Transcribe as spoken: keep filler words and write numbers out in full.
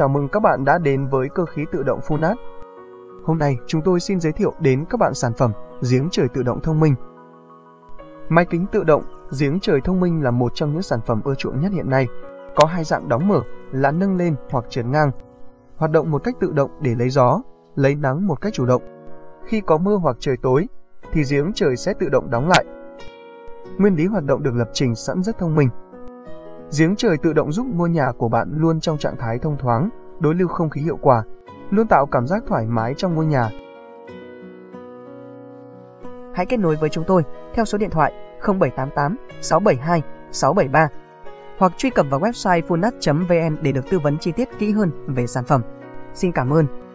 Chào mừng các bạn đã đến với cơ khí tự động Funas. Hôm nay chúng tôi xin giới thiệu đến các bạn sản phẩm giếng trời tự động thông minh. Máy kính tự động giếng trời thông minh là một trong những sản phẩm ưa chuộng nhất hiện nay. Có hai dạng đóng mở là nâng lên hoặc trượt ngang, hoạt động một cách tự động để lấy gió, lấy nắng một cách chủ động. Khi có mưa hoặc trời tối thì giếng trời sẽ tự động đóng lại. Nguyên lý hoạt động được lập trình sẵn rất thông minh. Giếng trời tự động giúp ngôi nhà của bạn luôn trong trạng thái thông thoáng, đối lưu không khí hiệu quả, luôn tạo cảm giác thoải mái trong ngôi nhà. Hãy kết nối với chúng tôi theo số điện thoại không bảy tám tám sáu bảy hai sáu bảy ba hoặc truy cập vào website funas chấm vn để được tư vấn chi tiết kỹ hơn về sản phẩm. Xin cảm ơn.